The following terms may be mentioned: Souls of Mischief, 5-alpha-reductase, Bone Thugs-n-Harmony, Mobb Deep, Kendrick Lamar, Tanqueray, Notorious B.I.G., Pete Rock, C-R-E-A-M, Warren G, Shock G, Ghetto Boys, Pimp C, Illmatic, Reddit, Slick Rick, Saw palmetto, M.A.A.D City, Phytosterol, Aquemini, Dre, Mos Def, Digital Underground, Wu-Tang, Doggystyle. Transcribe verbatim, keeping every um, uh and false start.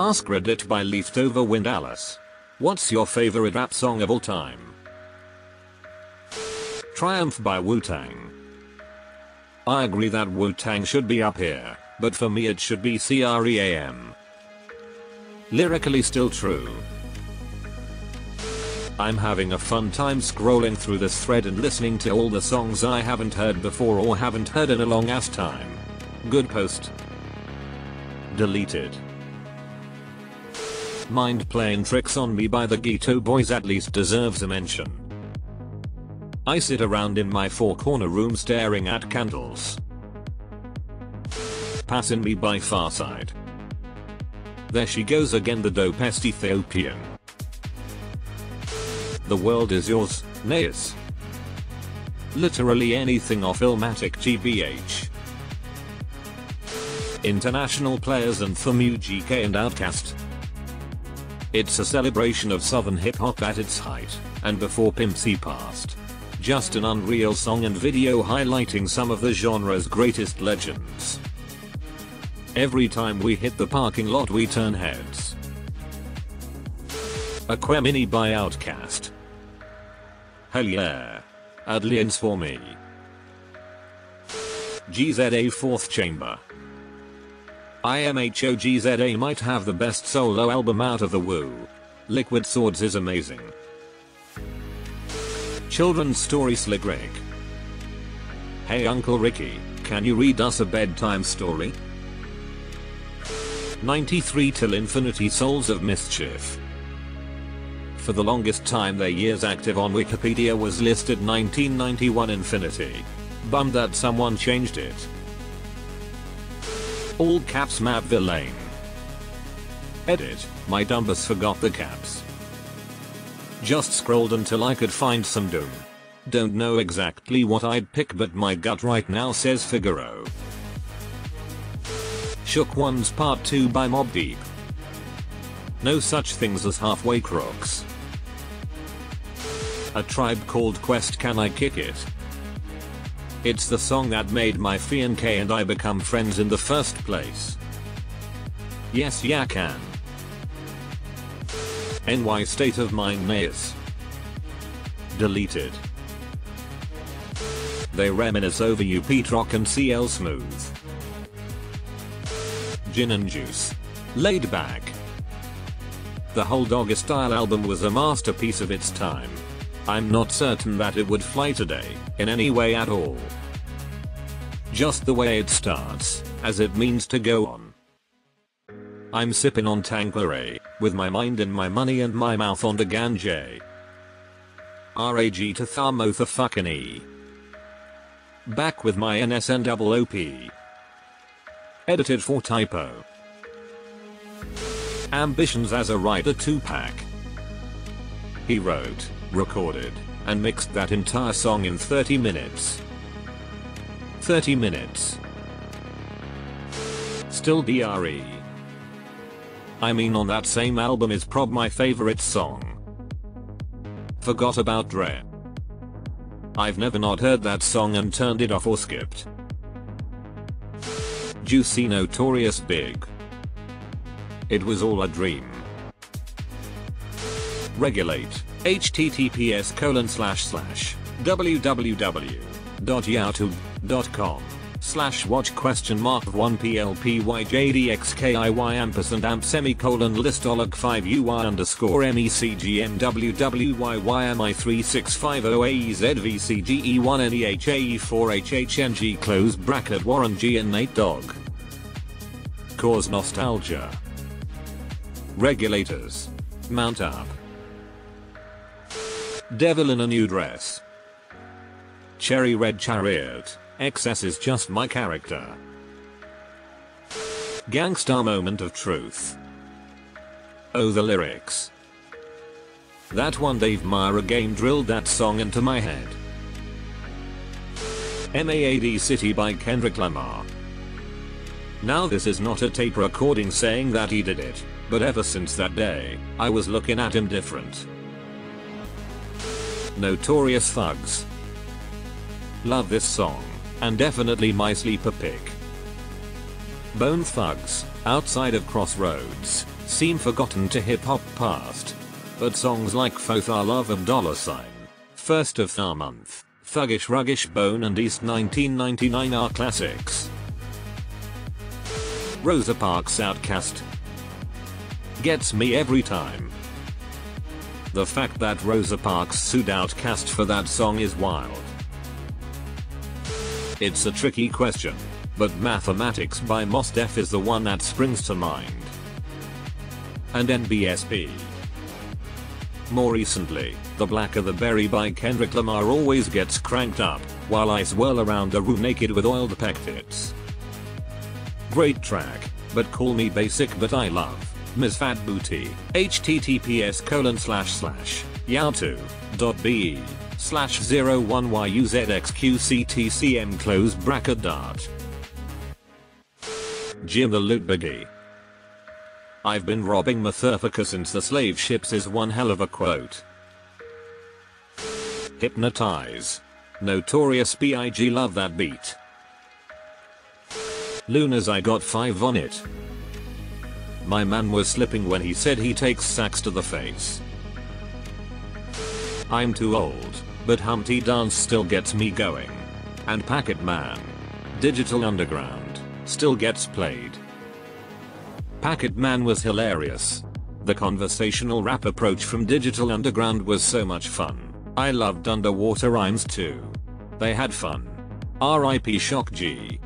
Ask Reddit by Leaftover Wind Alice. What's your favorite rap song of all time? Triumph by Wu-Tang. I agree that Wu-Tang should be up here, but for me it should be C R E A M. Lyrically still true. I'm having a fun time scrolling through this thread and listening to all the songs I haven't heard before or haven't heard in a long ass time. Good post. Deleted. Mind Playing Tricks on Me by the Ghetto Boys at least deserves a mention. I sit around in my four corner room staring at candles. Passin' Me by Farside. There she goes again, the dopest Ethiopian. The World Is Yours, Nas. Literally anything off Illmatic T B H. International Players and from U G K and OutKast. It's a celebration of southern hip hop at its height, and before Pimp C passed. Just an unreal song and video highlighting some of the genre's greatest legends. Every time we hit the parking lot we turn heads. Aquemini by OutKast. Hell yeah. Adlians for me. G Z A Fourth Chamber. I M H O G Z A might have the best solo album out of the Woo. Liquid Swords is amazing. Children's Story Slick Rick. Hey Uncle Ricky, can you read us a bedtime story? ninety-three Till Infinity Souls of Mischief. For the longest time their years active on Wikipedia was listed nineteen ninety-one Infinity. Bummed that someone changed it. All caps Map Villain. Edit, my dumbus forgot the caps. Just scrolled until I could find some Doom. Don't know exactly what I'd pick but my gut right now says Figaro. Shook Ones Part two by Mobb Deep. No such things as halfway crooks. A Tribe Called Quest, Can I Kick It? It's the song that made my fiancé and I become friends in the first place. Yes yeah can. N Y State of Mind Nas. Deleted. They Reminisce Over You Pete Rock and C L Smooth. Gin and Juice. Laid Back. The whole Doggystyle album was a masterpiece of its time. I'm not certain that it would fly today, in any way at all. Just the way it starts, as it means to go on. I'm sipping on Tanqueray, with my mind and my money and my mouth on the ganja. R A G to Tharmo the fucking E. Back with my N S and double O P. Edited for typo. Ambitions as a writer two Pac. He wrote, recorded, and mixed that entire song in thirty minutes. thirty minutes. Still D R E. I mean, on that same album is prob my favorite song. Forgot about Dre. I've never not heard that song and turned it off or skipped. Juicy Notorious B I G. It was all a dream. Regulate. Https colon slash slash www.youtube.com slash watch question mark one plpyjdxkiy ampersand amp semicolon list olog five uy underscore mecgmwwymi three six five zero aezvcge one nehae four hhng close bracket Warren G and Nate Dogg. Cause nostalgia. Regulators. Mount up. Devil in a New Dress. Cherry Red Chariot. Excess is just my character. Gangsta Moment of Truth. Oh the lyrics. That one Dave Myra game drilled that song into my head. M A A D City by Kendrick Lamar. Now this is not a tape recording saying that he did it, but ever since that day, I was looking at him different. Notorious Thugs. Love this song, and definitely my sleeper pick. Bone Thugs, Outside of Crossroads, seem forgotten to hip hop past. But songs like Fotha Love and Dollar Sign, First of Tha Month, Thuggish Ruggish Bone and East nineteen ninety-nine are classics. Rosa Parks' OutKast gets me every time. The fact that Rosa Parks sued OutKast for that song is wild. It's a tricky question, but Mathematics by Mos Def is the one that springs to mind. And N B S B. More recently, The Blacker the Berry by Kendrick Lamar always gets cranked up, while I swirl around the room naked with oiled pectorals. Great track, but call me basic but I love Miz Fat Booty, https colon slash slash yahoo dot be slash zero one yuzxqctcm close bracket dart. Jim the Loot Biggie. I've been robbing Motherfucker since the slave ships is one hell of a quote. Hypnotize. Notorious B I G love that beat. Luna's I Got Five on It. My man was slipping when he said he takes sax to the face. I'm too old, but Humpty Dance still gets me going. And Packet Man, Digital Underground, still gets played. Packet Man was hilarious. The conversational rap approach from Digital Underground was so much fun. I loved underwater rhymes too. They had fun. R I P Shock G.